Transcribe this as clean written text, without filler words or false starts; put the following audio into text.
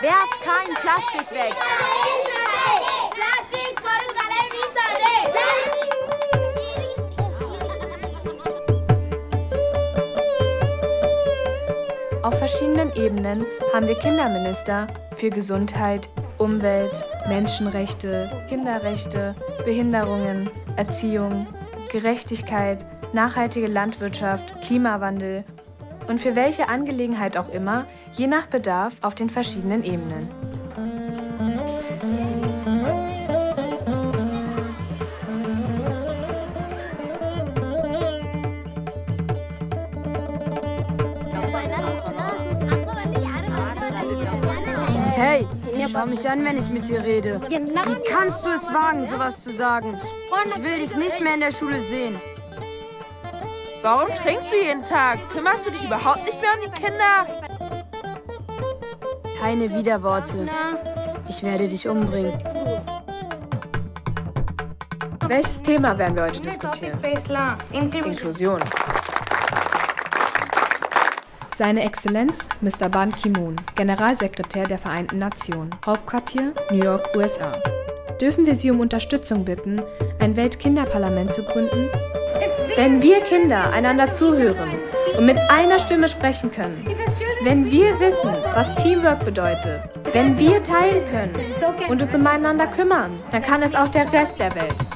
Werf kein Plastik weg! Auf verschiedenen Ebenen haben wir Kinderminister für Gesundheit, Umwelt, Menschenrechte, Kinderrechte, Behinderungen, Erziehung, Gerechtigkeit, nachhaltige Landwirtschaft, Klimawandel und für welche Angelegenheit auch immer, je nach Bedarf auf den verschiedenen Ebenen. Hey, schau mich an, wenn ich mit dir rede. Wie kannst du es wagen, sowas zu sagen? Ich will dich nicht mehr in der Schule sehen. Warum trinkst du jeden Tag? Kümmerst du dich überhaupt nicht mehr um die Kinder? Keine Widerworte. Ich werde dich umbringen. Welches Thema werden wir heute diskutieren? Inklusion. Seine Exzellenz, Mr. Ban Ki-moon, Generalsekretär der Vereinten Nationen, Hauptquartier New York, USA. Dürfen wir Sie um Unterstützung bitten, ein Weltkinderparlament zu gründen? Wenn wir Kinder einander zuhören und mit einer Stimme sprechen können, wenn wir wissen, was Teamwork bedeutet, wenn wir teilen können und uns umeinander kümmern, dann kann es auch der Rest der Welt.